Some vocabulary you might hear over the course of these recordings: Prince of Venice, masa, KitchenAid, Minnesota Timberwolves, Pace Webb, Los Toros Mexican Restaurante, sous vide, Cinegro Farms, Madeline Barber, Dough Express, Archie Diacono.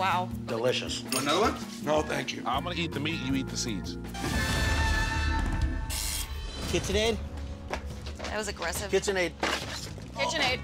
Wow. Delicious. Want another one? No, thank you. I'm gonna eat the meat, you eat the seeds. KitchenAid? That was aggressive. KitchenAid. KitchenAid.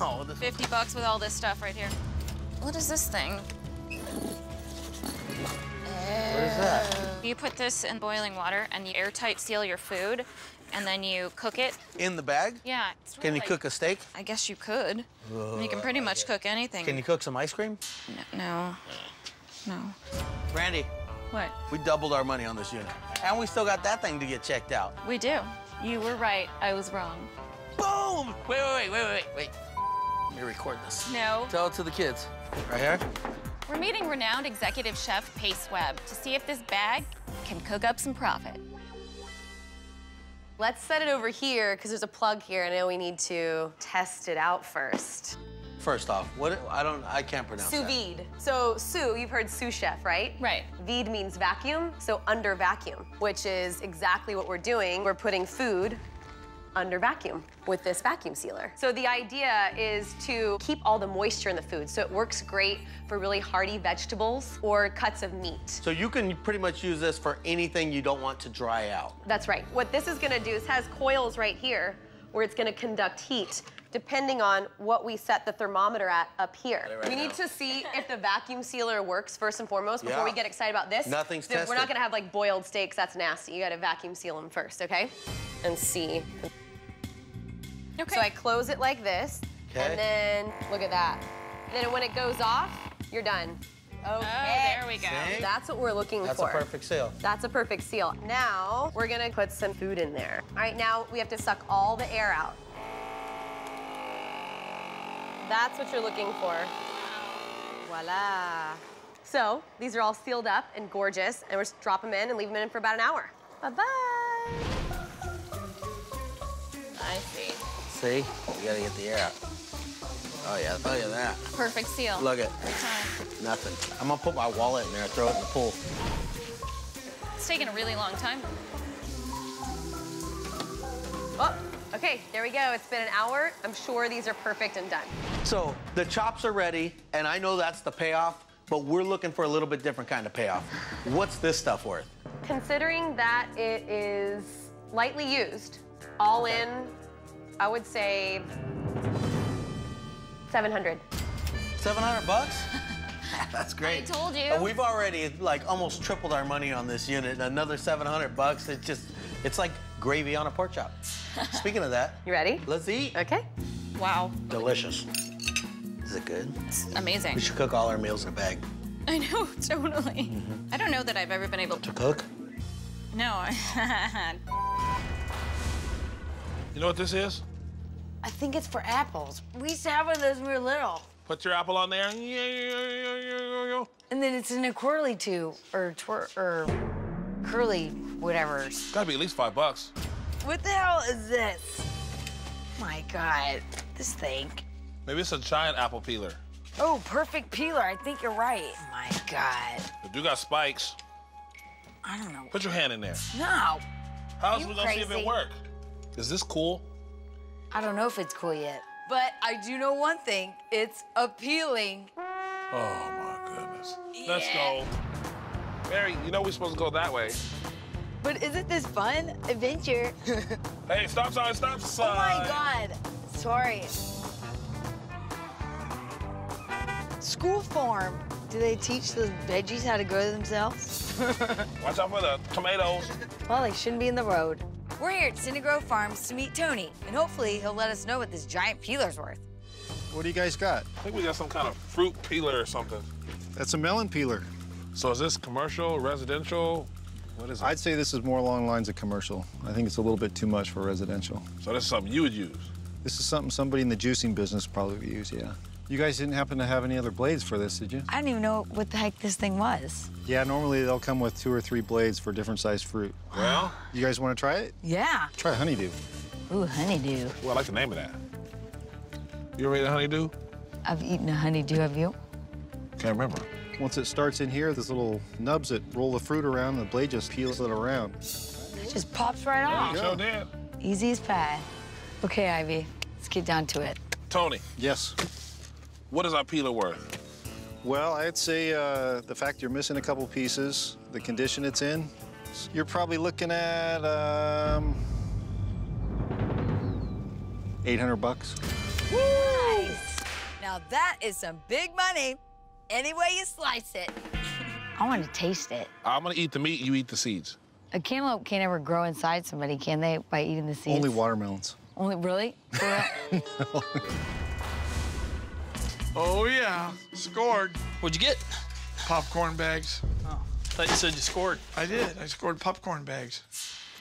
Oh. $50 with all this stuff right here. What is this thing? What is that? You put this in boiling water and you airtight seal your food, and then you cook it. In the bag? Yeah. Can you cook a steak? I guess you could. You can pretty much cook anything. Can you cook some ice cream? No. No. Brandy. What? We doubled our money on this unit. And we still got that thing to get checked out. We do. You were right. I was wrong. Boom! Wait. Let me record this. No. Tell it to the kids. Right here? We're meeting renowned executive chef Pace Webb to see if this bag can cook up some profit. Let's set it over here, because there's a plug here, and I know we need to test it out first. First off, what, I can't pronounce that. Sous vide. So sous, you've heard sous chef, right? Right. Vide means vacuum, so under vacuum, which is exactly what we're doing. We're putting food under vacuum with this vacuum sealer. So the idea is to keep all the moisture in the food, so it works great for really hearty vegetables or cuts of meat. So you can pretty much use this for anything you don't want to dry out. That's right. What this is gonna do is it has coils right here where it's gonna conduct heat depending on what we set the thermometer at up here. Right, we need to see if the vacuum sealer works first and foremost before we get excited about this. Nothing's tested. We're not gonna have like boiled steaks, that's nasty. You gotta vacuum seal them first, okay? And see. Okay. So I close it like this, and then look at that. And then when it goes off, you're done. Okay. Oh, there we go. See? That's what we're looking for. That's a perfect seal. That's a perfect seal. Now, we're gonna put some food in there. All right, now we have to suck all the air out. That's what you're looking for. Voila. So, these are all sealed up and gorgeous, and we'll just drop them in and leave them in for about an hour. Bye-bye. I see. See? You gotta get the air out. Oh, yeah. Look at that. Perfect seal. Look at it. Nothing. I'm gonna put my wallet in there and throw it in the pool. It's taking a really long time. Oh, okay. There we go. It's been an hour. I'm sure these are perfect and done. So the chops are ready, and I know that's the payoff, but we're looking for a little bit different kind of payoff. What's this stuff worth? Considering that it is lightly used, all in, I would say $700. $700? That's great. I told you. We've already like almost tripled our money on this unit. Another $700. It's just, it's like gravy on a pork chop. Speaking of that, you ready? Let's eat. Okay. Wow. Delicious. Is it good? It's amazing. We should cook all our meals in a bag. I know, totally. I don't know that I've ever been able to cook. No. You know what this is? I think it's for apples. We used to have one of those when we were little. Put your apple on there. And then it's in a curly tube, or curly whatever. It's gotta be at least $5. What the hell is this? My God, this thing. Maybe it's a giant apple peeler. Oh, perfect peeler. I think you're right. My God. The dude got spikes. I don't know. Put your hand in there. No. How else are we gonna see if it works? Is this cool? I don't know if it's cool yet. But I do know one thing, it's appealing. Oh my goodness. Yeah. Let's go. Mary, you know we're supposed to go that way. But isn't this fun? Adventure. Hey, stop sign, stop sign. Oh my God, sorry. School farm. Do they teach the veggies how to grow themselves? Watch out for the tomatoes. Well, they shouldn't be in the road. We're here at Cinegro Farms to meet Tony, and hopefully he'll let us know what this giant peeler's worth. What do you guys got? I think we got some kind of fruit peeler or something. That's a melon peeler. So is this commercial, residential? What is it? I'd say this is more along the lines of commercial. I think it's a little bit too much for residential. So this is something you would use? This is something somebody in the juicing business probably would use, yeah. You guys didn't happen to have any other blades for this, did you? I don't even know what the heck this thing was. Yeah, normally they'll come with 2 or 3 blades for different sized fruit. Well, you guys want to try it? Yeah. Try honeydew. Ooh, honeydew. Well, I like the name of that. You ever ate a honeydew? I've eaten a honeydew, have you? Can't remember. Once it starts in here, there's little nubs that roll the fruit around, and the blade just peels it around. It just pops right off. Sure did. Easy as pie. Okay, Ivy, let's get down to it. Tony. Yes. What is our peeler worth? Well, I'd say the fact you're missing a couple pieces, the condition it's in, you're probably looking at $800. Woo! Nice. Now that is some big money. Any way you slice it. I want to taste it. I'm gonna eat the meat. You eat the seeds. A cantaloupe can't ever grow inside somebody, can they? By eating the seeds. Only watermelons. Only really? No. Oh yeah, scored. What'd you get? Popcorn bags. Oh, I thought you said you scored. I did. I scored popcorn bags.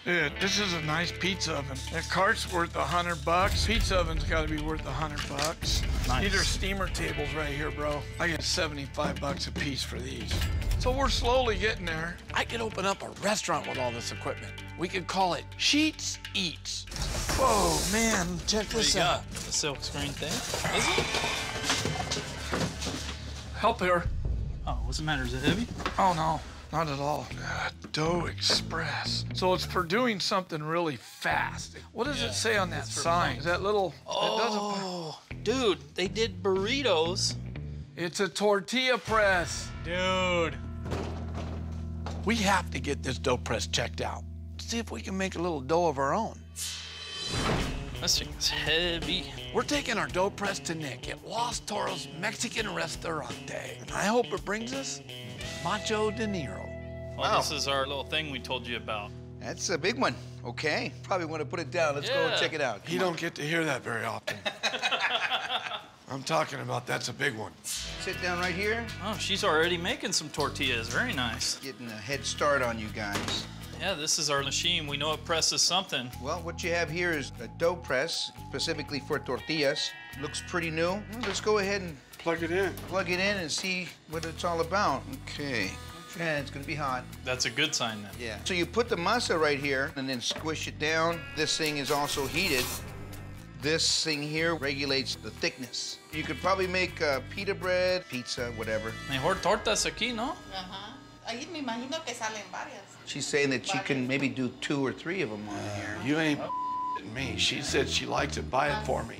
Dude, this is a nice pizza oven. That cart's worth $100. Pizza oven's got to be worth $100. Nice. These are steamer tables right here, bro. I get $75 a piece for these. So we're slowly getting there. I could open up a restaurant with all this equipment. We could call it Sheets Eats. Whoa, man, check this out. What you got? The silk screen thing, is it? Help here. Oh, what's the matter? Is it heavy? Oh, no. Not at all. Dough Express. So it's for doing something really fast. What does it say on that sign? Is that little... Oh, it doesn't... dude, they did burritos. It's a tortilla press. Dude. We have to get this dough press checked out. See if we can make a little dough of our own. This thing's heavy. We're taking our dough press to Nick at Los Toros Mexican Restaurante. I hope it brings us Macho De Niro. Well, wow. This is our little thing we told you about. That's a big one. Okay. Probably want to put it down. Let's go and check it out. You don't get to hear that very often. I'm talking about that's a big one. Sit down right here. Oh, she's already making some tortillas. Very nice. Getting a head start on you guys. Yeah, this is our machine. We know it presses something. Well, what you have here is a dough press, specifically for tortillas. Looks pretty new. Well, let's go ahead and plug it in. Plug it in and see what it's all about. Okay. And it's gonna be hot. That's a good sign then. Yeah. So you put the masa right here and then squish it down. This thing is also heated. This thing here regulates the thickness. You could probably make pita bread, pizza, whatever. Mejor tortas aquí, ¿no? Uh-huh. Me imagino que salen varias. She's saying that she can maybe do 2 or 3 of them on here. You ain't me. She said she liked to buy it for me.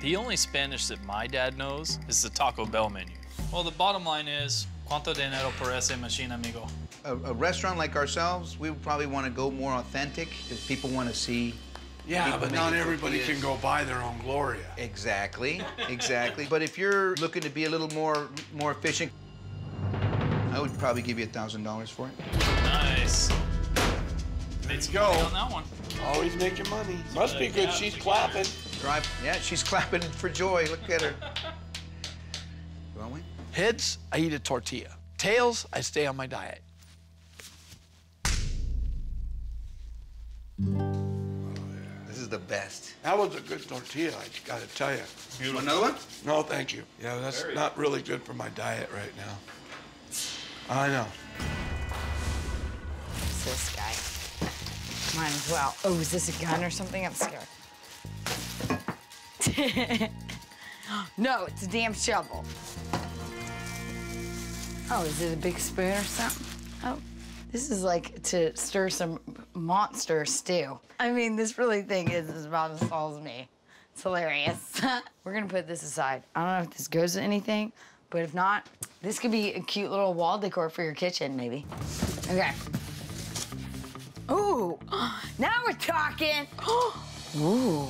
The only Spanish that my dad knows is the Taco Bell menu. Well, the bottom line is, ¿cuánto dinero por ese machine, amigo? A restaurant like ourselves, we would probably want to go more authentic because people want to see. Yeah, but not everybody can go buy their own Gloria. Exactly, exactly. But if you're looking to be a little more efficient, I would probably give you $1,000 for it. Nice. Let's go. On that one. Always making money. Must be good. She's clapping. Yeah, she's clapping for joy. Look at her. Heads, I eat a tortilla. Tails, I stay on my diet. The best. That was a good tortilla, I gotta tell you. You want another one? No, thank you. Yeah, that's not really good for my diet right now. I know. What's this guy? Might as well. Oh, is this a gun or something? I'm scared. No, it's a damn shovel. Oh, is it a big spoon or something? Oh. This is like to stir some monster stew. I mean, this really thing is about as solves me. It's hilarious. We're gonna put this aside. I don't know if this goes to anything, but if not, this could be a cute little wall decor for your kitchen, maybe. Okay. Ooh, now we're talking. Ooh,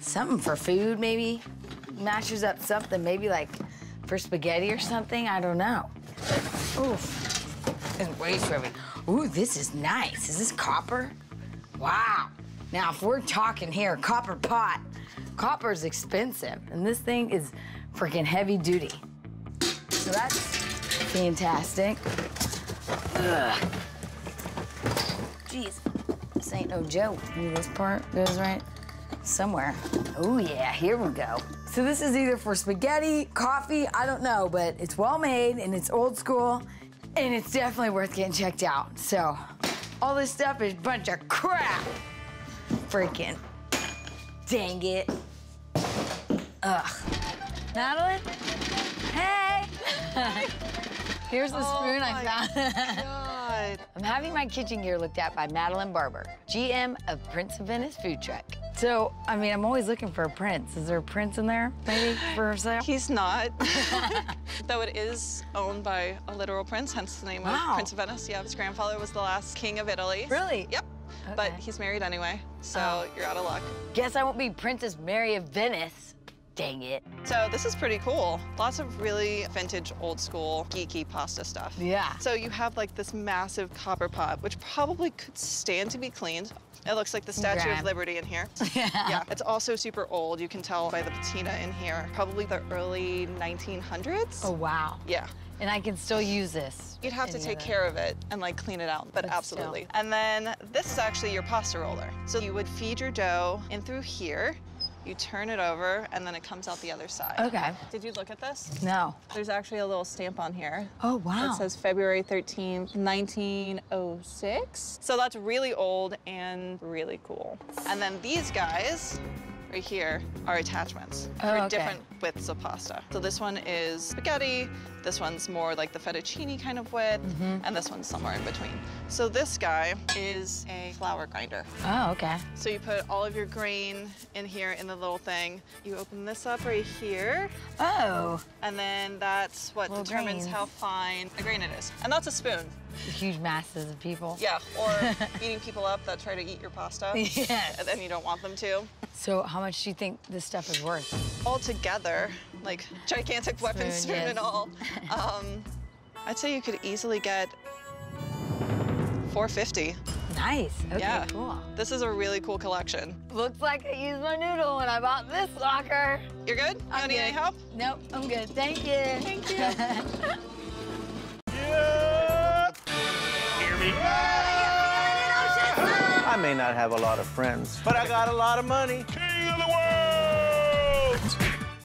something for food, maybe. Mashes up something, maybe like for spaghetti or something. I don't know. Ooh. It's way too heavy. Ooh, this is nice. Is this copper? Wow. Now, if we're talking here, copper pot. Copper's expensive, and this thing is freaking heavy duty. So that's fantastic. Ugh. Jeez, this ain't no joke. Maybe this part goes right somewhere. Oh yeah, here we go. So this is either for spaghetti, coffee, I don't know, but it's well made and it's old school. And it's definitely worth getting checked out. So, all this stuff is a bunch of crap. Freaking. Dang it. Ugh. Madeline? Hey! Here's the spoon I found. God. I'm having my kitchen gear looked at by Madeline Barber, GM of Prince of Venice Food Truck. So, I mean, I'm always looking for a prince. Is there a prince in there, maybe, for sale? He's not. Though it is owned by a literal prince, hence the name of Prince of Venice. Yeah, his grandfather was the last king of Italy. Really? Yep. Okay. But he's married anyway, so you're out of luck. Guess I won't be Princess Mary of Venice. Dang it. So this is pretty cool. Lots of really vintage, old school, geeky pasta stuff. Yeah. So you have like this massive copper pot, which probably could stand to be cleaned. It looks like the Statue of Liberty in here. Yeah. Yeah. It's also super old. You can tell by the patina in here. Probably the early 1900s. Oh, wow. Yeah. And I can still use this. You'd have to take care of it and like clean it out, but absolutely. Still. And then this is actually your pasta roller. So you would feed your dough in through here. You turn it over, and then it comes out the other side. Okay. Did you look at this? No. There's actually a little stamp on here. Oh, wow. It says February 13th, 1906. So that's really old and really cool. And then these guys right here are attachments for different widths of pasta. So this one is spaghetti, this one's more like the fettuccine kind of width, and this one's somewhere in between. So this guy is a flour grinder. Oh, okay. So you put all of your grain in here in the little thing. You open this up right here. Oh. And then that's what determines how fine a grain it is. And that's a spoon. Huge masses of people. Yeah, or eating people up that try to eat your pasta. Yes. And you don't want them to. So how much do you think this stuff is worth? All together, like gigantic weapons, spoon and all, I'd say you could easily get $450. Nice. Okay, cool. This is a really cool collection. Looks like I used my noodle when I bought this locker. You're good? You don't need any help? Nope, I'm good. Thank you. Thank you. Hear me? I may not have a lot of friends, but I got a lot of money. King of the world!